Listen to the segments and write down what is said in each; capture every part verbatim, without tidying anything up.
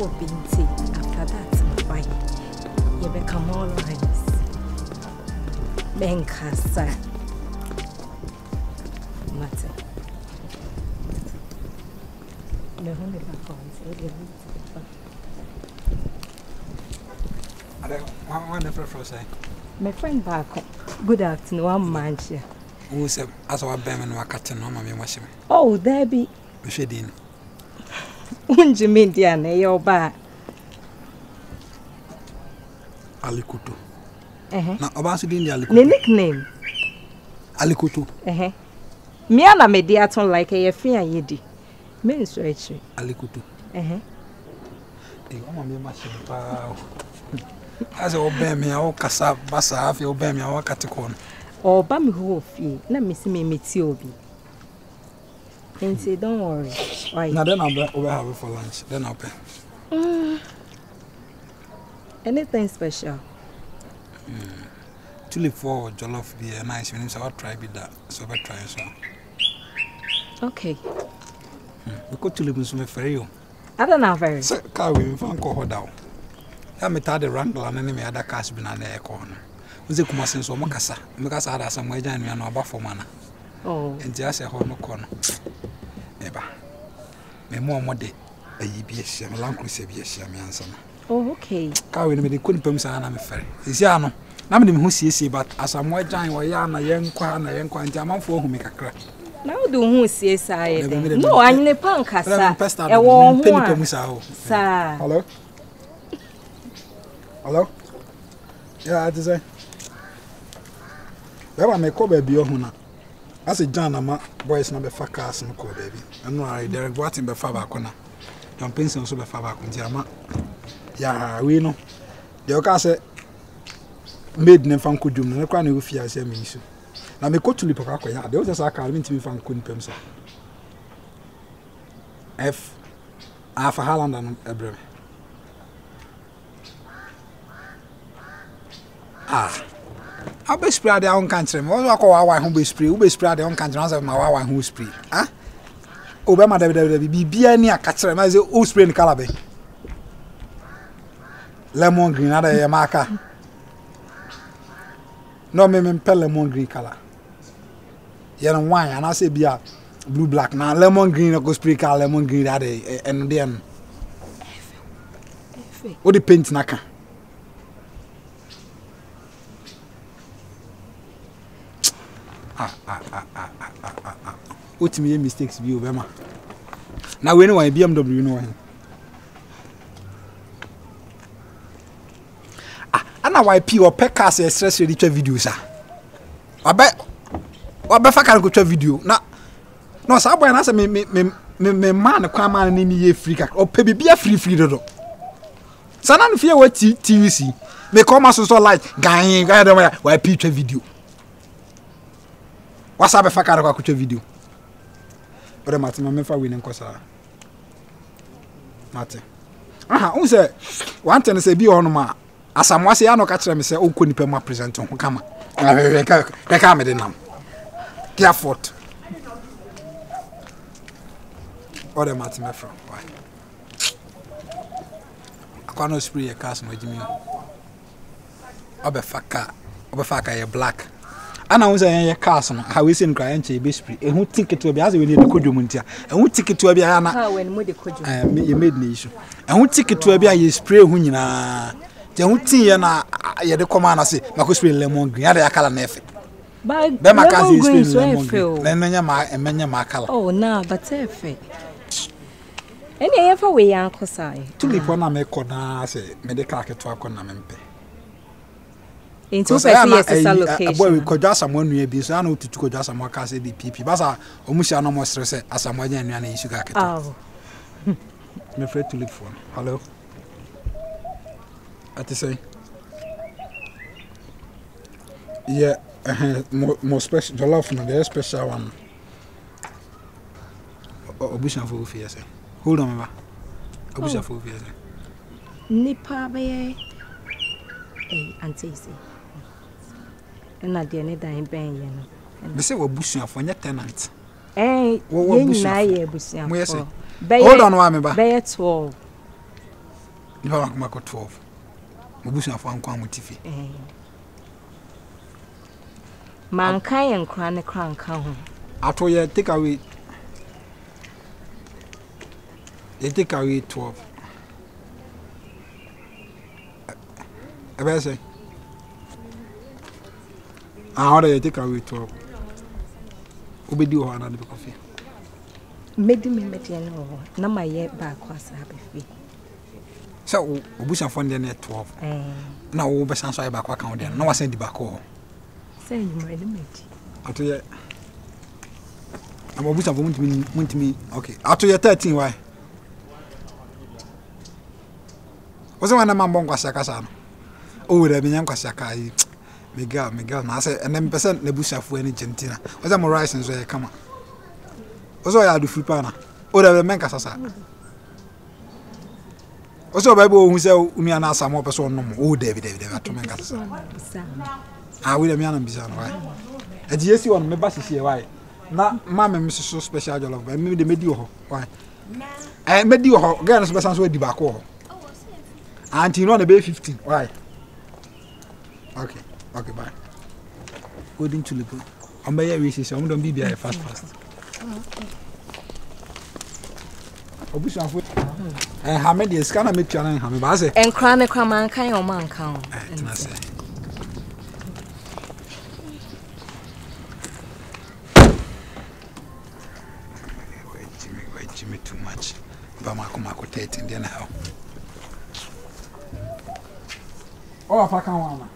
poor Binti after that, my wife. You become all lines. Benkasa. Matter. The only back on the first one. My friend back. Good afternoon, one man here. Who said, as our Berman were cutting home, I'm washing. Oh, there be. Mishadin. Unjimi, dear, nay, your bar. Alikutu. Eh? Now, about the Alikutu. The nickname? Alikutu. Eh? Me and I made the atom like a fear yedi. Menstruation. Alikutu. Eh? You want me much about. As your Berman, I'll cast up, Bassa, half your Berman, I'll cut a corn. Or Bammy, who fee, let me see me meet you. And say, don't worry. Why? Now then I'll be over for lunch. Then I'll pay. Mm. Anything special? Mm. Tulip for jollof be a nice name, so I'll try with that. So I'll try as well. Okay. We could tulip in some for you. I don't know very. So, car we found Coho down. I'm a tired wrangle and any other cars been an air corner. Was it Kumasin so Makasa? Makasa had some way down and about for manner. Oh, and just a whole no corner. Never. More mode, a yebish, a language, a yebish, a answer. Oh, okay. Cow in the Kunpums and I'm fair. Is Yano. Naming who sees you, but as I'm white giant, why Yana, young Quan, a young Quan, Jaman for whom make a crack. Now do who says I. No, I'm a punk, I said, I won't pay for Miss Owl. Sir. Hello? Hello? Yeah, I deserve. There were my cobbler beyond. As a Janama, boys number four cars and call baby. And no, I direct what in the Fabacona. Young Pinson so the Fabaconjama. Ya, we know. The Ocasa made them from Kudum, and I can't even fear as a mission. Now, me go to Lipaca, the others are coming to me from Kunpemsa. F. Alpha Holland and Ebrim. Ah. I will spray their own country. What do I call our home spray? Who will spray their own country? Answer my wife who spray. Ah? Obama, be beer near Catcher, as the old spray in Calabi. Lemon green, other Yamaka. No, me impel lemon green color. Yellow wine, and I say beer blue black. Now, lemon green, I go spray car lemon green, that day, and then. What the paint naka? Ah, ah, ah, ah, ah, ah, ah, ah. What mistakes be over, ma? Now we know why B M W know him. Ah, and now why P or Pecas is stress ready to video, sir. I bet what better can go to video. Now, no, sir, when I say me, me, me, me, man, come on, name me a free car or baby be a free free dodo. Sanan fear what T V C may come as so light, gang, I don't know why P to video. What's up if I can't watch a video? But I'm not winning because I'm not. Ah, who said one thing is a be on my as I'm watching. I know catch them say, oh, couldn't pay my present on camera. They can't be now. They are fought. What am I to my friend? Why? I can't spray a cast with me. I'll be fucker. I'll be fucker black. And I was a castle, how is in Granche, Bispree, and who ticket to be as we need a Kudumuntia, and who ticket to be an and you made me issue. And who ticket to be a spray winner? The only thing I had the commander say, Macuspre Lemon Green, I call an effort. But my cousin is Lemon Green, Lemon Macala. Oh, no, but if it. Any ever way, Uncle Sai. To be one I make Cona say, medical to a conampe. In two location. Boy, we could just someone we be so I know to go just some cars the P P. Basa, Omusha no more stress as a moja and any sugar. Oh, I'm afraid to look for. Hello, I say, yeah, more, more special, the love from the special one. Obusha for fears. Hold on, Obusha for fears. Nipa be a antici. And I didn't die in Benyon. They say, we're bushing for your tenants. Eh, we're bushing. Hold on, Wammy, by a twelve. Nipa makumako twelve. Mubusi na fankwa mutifi. Eh. Manka ye nkra ne kra nka ho. Ato ye take away. They take away twelve. Abese. Ahora ye take away twelve. Obedi ho anade be coffee. Medi me medi ene ho. Na ma ye ba kwasa be fi. So obusa fund there twelve. Eh. Na wo be san so ye ba kwa kan there. Na wa send di back ho. Say you my limit. Ato ye. Am obusa for muntimi muntimi. Okay. Ato ye thirteen why? Ozo wana mambo nkwasa kasa no. O wura binya nkwasa kai. Mega mega na say ninety percent na busa fo ene gentina. Ozo mo rice nzo ye kama. Ozo ya do free pana. O da be men kasa sa. Also, Bible who said, "We are not some more person no more." Oh, David, David, David, to make us. Ah, we are not bizarre, why? A G S one, me basi si why? Na, mama, me so special jollof, but me de me diho why? Eh, me diho, girl, so person so di bako. Auntie, no, the baby fifteen, why? Okay, okay, bye. Go into the book. I'm by your wishes. I'm don't be by fast, fast. Obusi afu. Eh, how many days can I make you and how many bases? And crown a crown man can your man count. Wait, Jimmy, wait, Jimmy, too much. But my come out in there now. Oh, if I can one.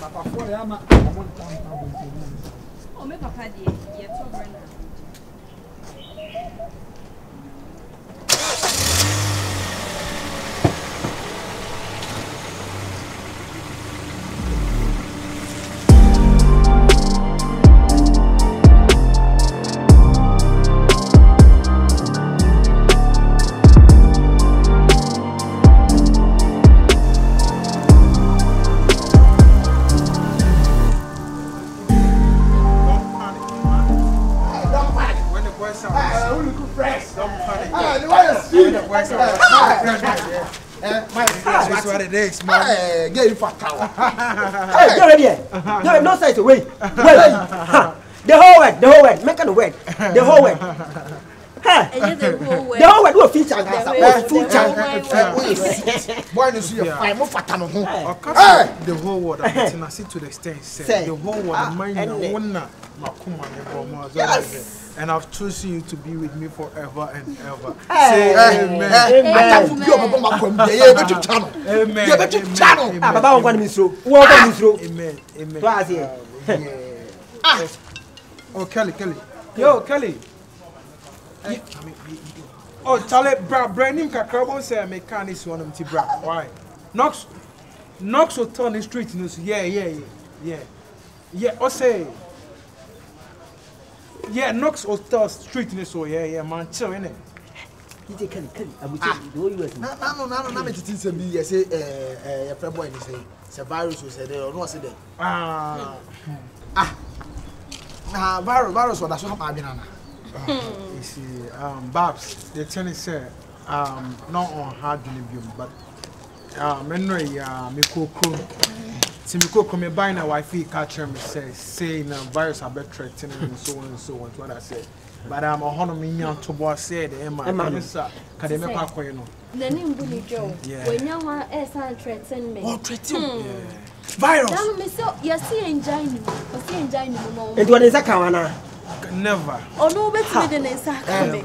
Papa, for the amount I want to come. Oh, my papa, dear, you're so grand. Next man, get in for tower. Hey, get ready. No, no size away. Well, the whole word, the whole word, make a word, the whole word. Ha, the whole word. The whole word. What feature? What feature? Boy, no see your fire. Mo fatano ho. The whole word. I'm not see to the extent. Say the whole word. Mind the owner. And I've chosen you to be with me forever and ever. Say amen. Amen. Amen. Amen. Oh, Kelly, Kelly. Yo, Kelly. Oh, Charlie, Brandon Kakrabo say me can this one empty bra. Why? Knox, Knox will turn the street. Yeah, yeah, yeah, yeah, yeah. Oh, say. Yeah, Knox Hotel Street in so yeah, yeah, man, chill, innit? D J Kelly, Kelly, I will tell you, the way you are. No, no, no, no, no, no, no, no, you say, eh, your friend boy, you say, it's a virus, you say, they don't know what's there. Ah. Ah. Nah, virus, virus, that's what I'm having, Anna. You see, um, Babs, the attorney said, um, not on hard delivery, but, uh, men know, yeah, me cool, cool. Simiko come and buy na wifi catch him say say na virus are threatening and so on and so on. What I said, but I'm a honor me young to boy said Emma. Emma, sir, can they make a coin? The name Bully Joe. When you want S and threaten me. Oh, threaten me. Virus. Now me so you see enjoying you, you see enjoying you no. It was a kawana. Never. Oh no, bet me the next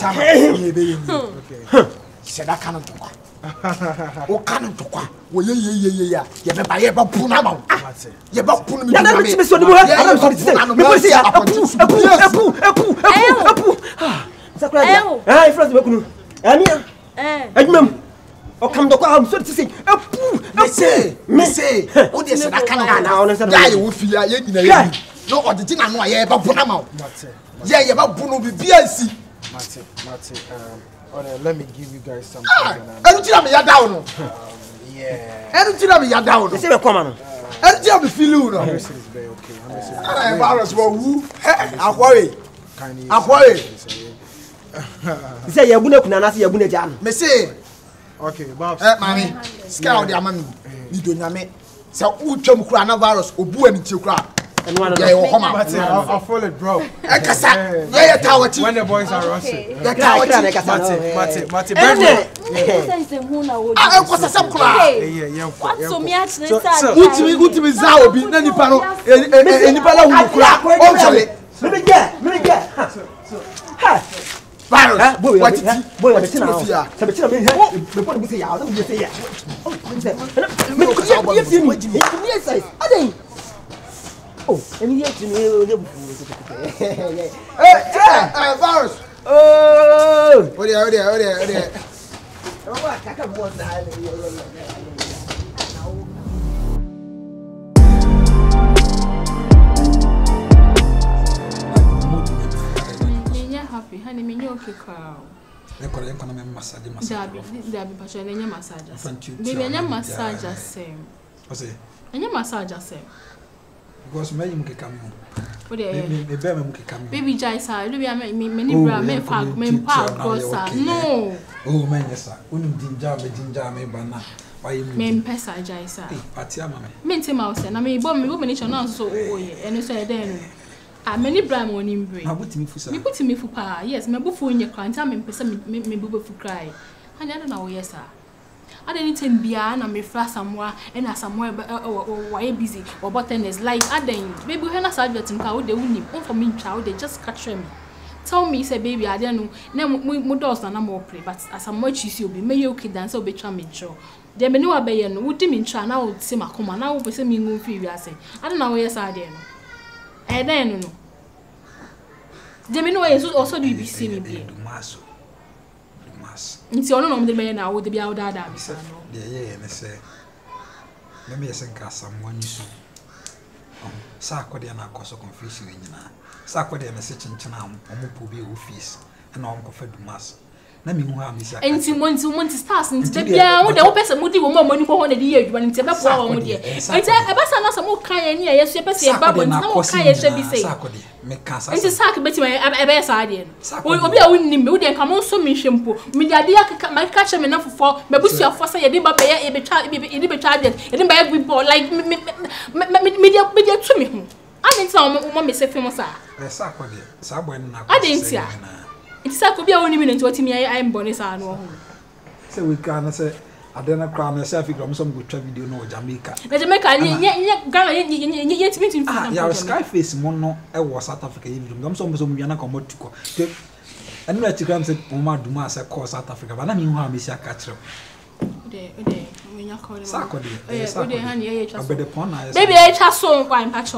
time. Okay. She said I cannot do it. O kanu tokwa wo ye ye ye ye ya ye be ba ye ba puna ba ye ba puna mi na mi so ni mo ha so ti se mi ko se ya apu apu apu apu apu ah sakura ya ah ifrance be kunu amia eh ajmam o kam dokwa am so ti se apu me se me se o de se na kana na ona se ya ye wo fi ya ye nyina ye no o de ti na no ye ba puna ma ye ye ba puna bi bi asi mate mate um Oh, no, let me give you guys something. Everything I'm here down. Yeah. Everything I'm here down. You see me coming. Everything I'm feeling. Honestly, it's very okay. Honestly. I'm embarrassed for who? Hey, I'm worried. I'm worried. You say you're going to Nanasi, you're going to Me say, okay, Bob. Mammy, scout their mammy. You do not make so Uchum coronavirus or boo and Chukra. And one of them, I'll follow it, bro. When the boys are rusty, the tower, Matty, Matty, Matty, Matty, oh, immediately, virus. Oh, oh, yeah, oh, yeah, oh, yeah, oh, yeah. Happy, honey, you're okay, Carl. They call them massage. They'll be massage. They'll massage the same. What's it? They'll massage the same. Because many people come here. Baby Jai, sir, do we have many bra, many park, many park, sir? No. Oh, man, yes, sir. We don't ginger, we ginger, we banana. Why you? Men pesa Jai, sir. Hey, party, mama. Men say mouse, sir. Na me bomb, me bomb, me chana so oye. Eno so eden. Ah, many bra, me onim bra. Me put me for sir. Me put me for pa. Yes, me put for in your cry. Time me pesa me me put for cry. And I don't know yes, sir. I didn't be an and me flash somewhere and as somewhere why busy or button is life. I didn't baby when I said that in cow they wouldn't even for me child, they just catch me. Tell me, say baby, I didn't know no doors and I'm more play, but as a much is you'll be may you kid and so be charming show. They may know a bay and would diminish and I would see my come and I would say me no free. I say, I don't know, yes, I didn't. I didn't know. They may know also do be seen me. It's your own the man. I would be out there. Yeah, and I say, let me send someone you soon. Sarkodia and I cause a confusion. Sarkodia and a searching channel, Omopobi office, and Uncle Fed Mass. Let me know how Miss Anti wants to want to start into the beer with the opus and moody woman when you go on the year when it's about one year. It's a more crying year, yes, yes, yes, but when no crying shall be said, Sarkodia, make Cassa. It's a sack between my best idea. Sarkodia, we are winning, we can come on so mission poor. Me, the idea might catch them enough for, but we see a foster, a deeper bear, a child, a child, and by every ball like media media to me. I didn't tell Mamma Miss Famous. Sarkodia, someone I didn't see. It's a copy only minute what me I am bonus. So we can say, I don't cry myself from some good video no Jamaica. Jamaica, yet meeting. Your skyface mono, I was South Africa. I'm some Yana Comotico. And let you come say, Poma Dumas, I call South Africa, but I mean, how Miss Catcher. Maybe I just saw one patch.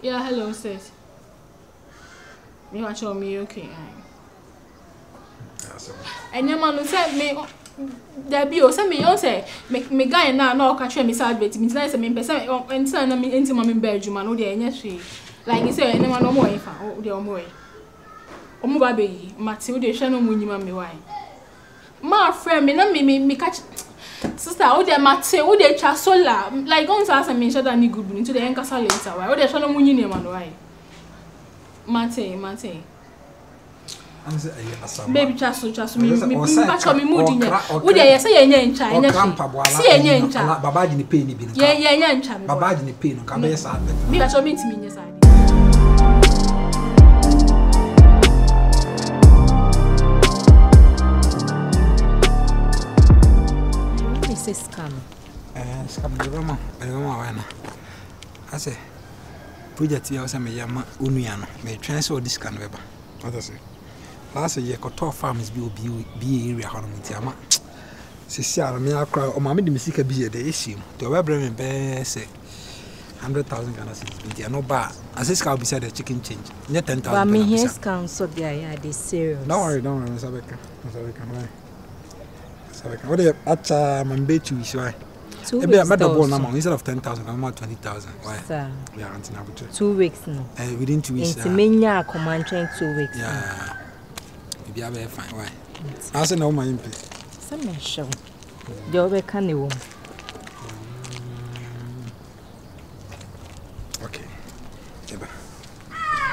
Yeah, hello, sis. You are showing me okay. And your man said, me there be also me, you say, make me guy and now no catch me sad, but it's nice. I mean, person and son, I mean, into my bedroom, and all the energy. Like you say, anyone no more, if I owe the more. Oh, baby, Matilda, Shannon, when you mammy, why? My friend, me, not me, me catch sister, oh, dear Matilda, oh, dear Chasola, like on Sasa, me, shut down the good into the anchor silence. Oh, dear Shannon, when you name, and why? Mate, mate. Baby, just so just me, me, me, me, me, me, me, me, me, me, me, me, me, me, me, me, me, me, me, me, me, me, me, me, me, me, me, scam. Scam. Project here was a Mayama Uniano, may transfer this can web. What does it? Last year, Cotor Farms will be area on Tiama. Cecilia, may I cry, or Mammy, the Missika be the issue. The web and bear say hundred thousand Ghana cedis. No bar, as this cow beside the chicken change. Yet ten thousand. But me here's come so there, they say. Don't worry, don't worry, Miss Abeka. Miss Abeka, Miss Abeka. What the Atta Mambetu is why? Two weeks instead of ten thousand, I'm about twenty thousand. Why? We are until two weeks now. Uh, within two weeks. It's many command train two weeks. Yeah. If you have a fine, why? I said no my input. Some show. The other can you? Okay. Eba.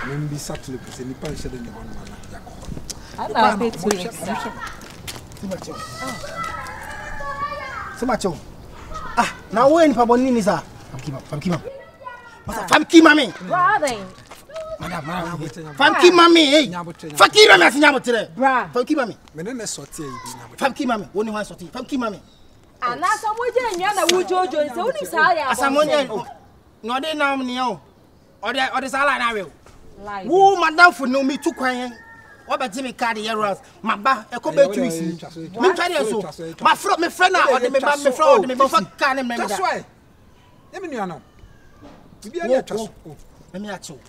Même si ça te le pousse, ni pas le chef de niveau de la couronne. Ah, la bête, c'est le chef. C'est ma chou. Ah, na wen pa bonini za. Famkima, famkima. Masa famkima me. Brother. Madame, madame. Famkima me, hey. Fakira me asinya motire. Famkima me. Menene sortie ibi. Famkima me, woni wan sortie. Famkima me. Ah, na so moje nya na wujojo nse, woni sa ya. Asamonye. No dey now me o. Or the or the salary now will. Who madam for no me too quiet. What about Jimmy Cardi Eros? My ba, I come back two weeks. Me try this so. My friend, my friend now, or the me ba, my friend, or the me ba, fuck Cardi me. That's why. Let me know now. You be a trust. Let me ask you.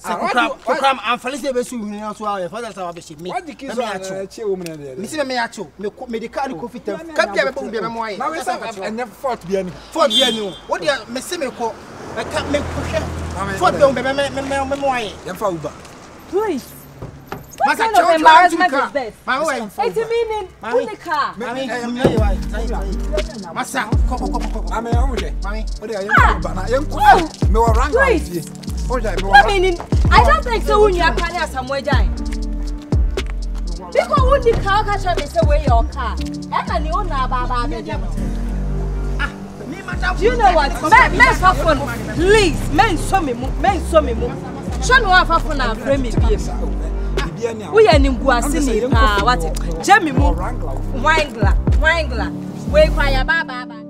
Program, program. I'm felicity be so you know so I father saw be she me. Let me ask you. Che o me na there. Me see me ask you. Me medical coffee time. Can't be be me moye. Now we say I never fought be any. Fought be any. What do you me see me ko? I can't make push. Faut bien me me me moyen. Dem fa uba. Please. What kind of embarrassment is this? It's meaning unica. Mami, mami, why? Masa, ko ko ko ko. Mami, omude. Mami, odi ayo uba na. Yem ko. Me wa rank out here. Oja, me wa. I mean, I don't think so when you are carrying somewhere down. Because unica ka cha be say where your car. E na ni o na baba be dem. Do you know what? Men, men have fun. Please, men show me, men show me. Show me how fun and free me be. We are in Guasini. Ah, what? Show me more. Wangla, wangla. We cry, ba ba ba.